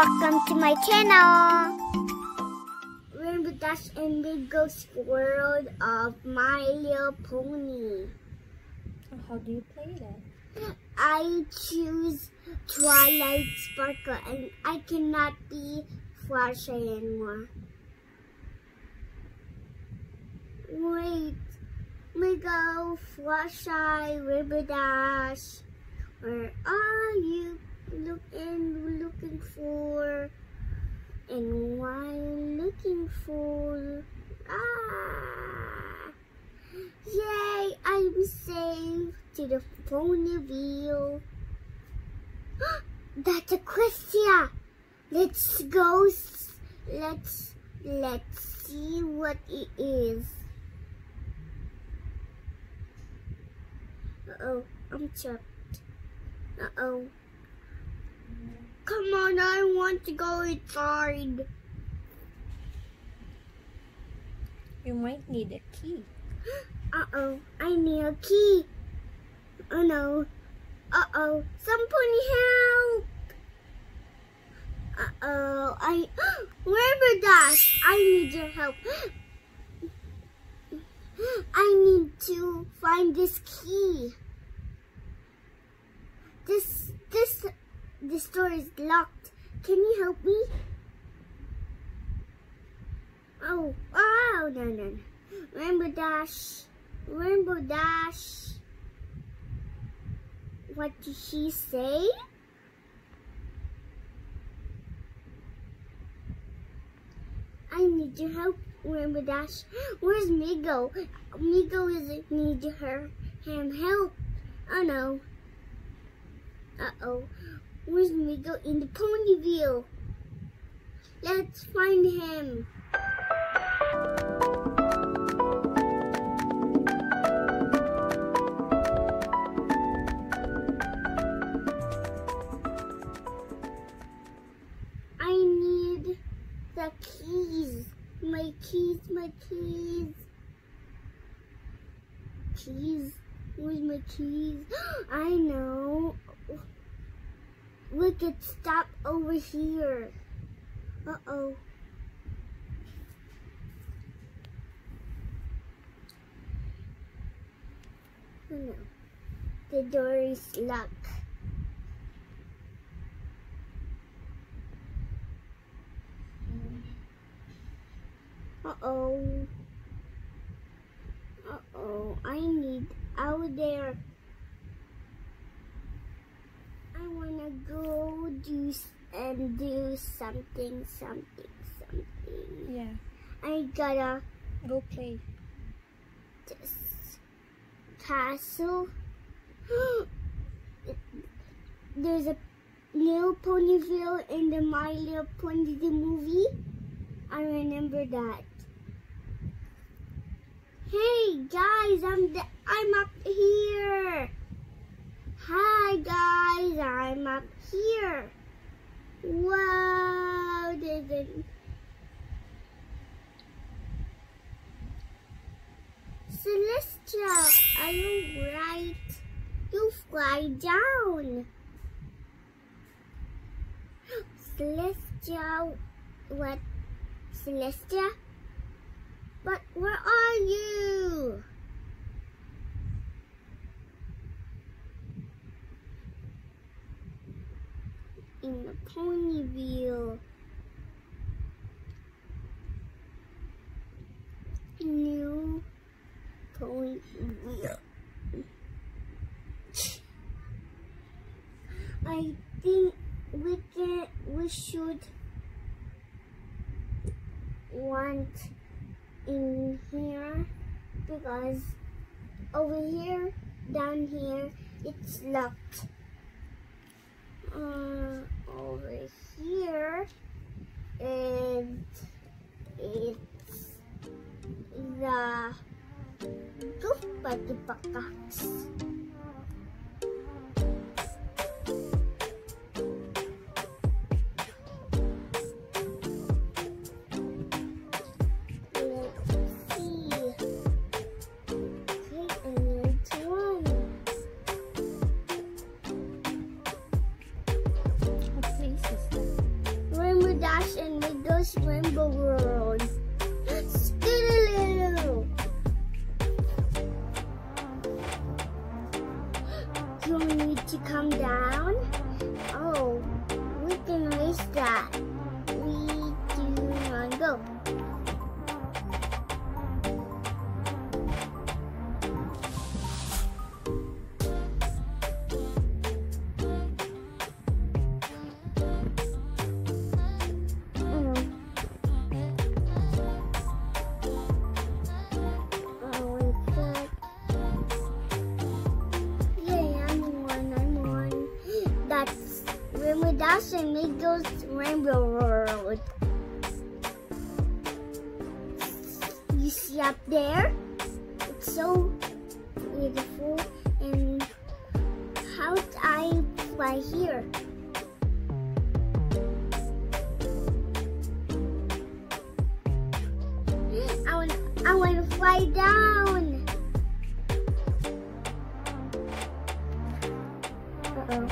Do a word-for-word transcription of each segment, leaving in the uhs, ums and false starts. welcome to my channel. Rainbow Dash in the ghost world of My Little Pony. How do you play that? I choose Twilight Sparkle, and I cannot be Fluttershy anymore. Wait, we go Fluttershy, Rainbow Dash. Where are you looking, looking for? And why looking for? Ah! Yay! I'm safe to the Ponyville. That's a Celestia. Let's go. Let's let's see what it is. Uh oh, I'm trapped. Uh oh. Come on, I want to go inside. You might need a key. Uh oh, I need a key. Oh no. Uh oh, somebody help. Uh oh, I. Rainbow Dash, I need your help. I need to find this key. This, this, this door is locked. Can you help me? Oh, oh, no, no, no. Rainbow Dash, Rainbow Dash. What did she say? I need your help, Rainbow Dash. Where's Migo? Migo is need her him help. Oh no. Uh-oh, where's Migo in the Ponyville? Let's find him. I need the keys. My keys, my keys. Keys, where's my keys? I know. We could stop over here. Uh-oh. Oh no. The door is locked. Uh-oh. Uh-oh. I need out there. I wanna go do and do something, something, something. Yeah. I gotta go play this castle. There's a Little Ponyville in the My Little Pony the movie. I remember that. Hey guys, I'm the, I'm up here. Hi guys, I'm up here. Wow, there's a Celestia, are you right? You fly down. Celestia, what? Celestia? But where are you? In the Ponyville. New Ponyville. I think we can we should want in here because over here, down here, it's locked. Um, over here, and it's the Goofbuddypacocks. Let's see. Okay, I need to run. Dash and make those rainbow worlds. Skidaloo! Do we need to come down? Oh, we can race that. We do not go. Rainbow Dash and make those rainbow worlds. You see up there? It's so beautiful. And how do I fly here? I want, I want to fly down. Uh-oh.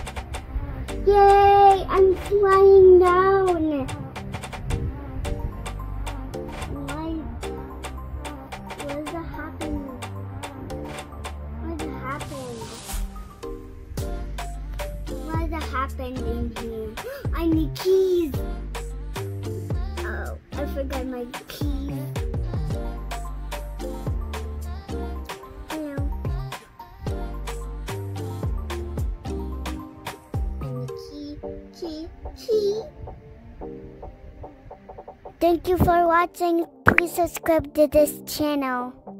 Yay! I'm flying down. Why? What is happening? What is happening? What is happening here? I need keys. Oh, I forgot my keys. Thank you for watching. Please subscribe to this channel.